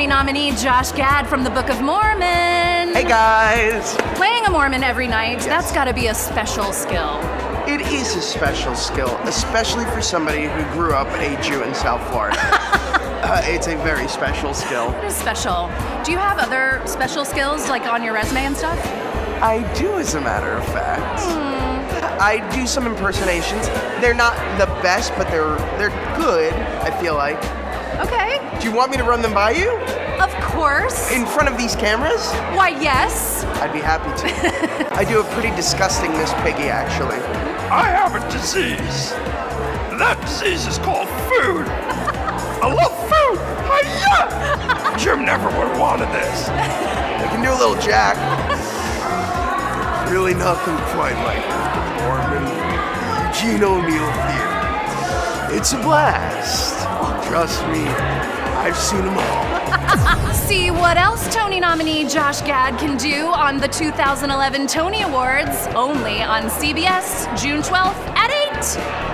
Tony nominee Josh Gad from the Book of Mormon. Hey guys! Playing a Mormon every night, yes. That's gotta be a special skill. It is a special skill, especially for somebody who grew up a Jew in South Florida. It's a very special skill. It is special. Do you have other special skills, like on your resume and stuff? I do, as a matter of fact. I do some impersonations. They're not the best, but they're good, I feel like. Okay. Do you want me to run them by you? Of course. In front of these cameras? Why, yes. I'd be happy to. I do a pretty disgusting Miss Piggy, actually. I have a disease. That disease is called food. I love food. Hi-ya! Jim never would have wanted this. I can do a little Jack. Really nothing quite like Mormon Eugene O'Neill theater. It's a blast. Trust me, I've seen them all. See what else Tony nominee Josh Gad can do on the 2011 Tony Awards, only on CBS, June 12th at 8.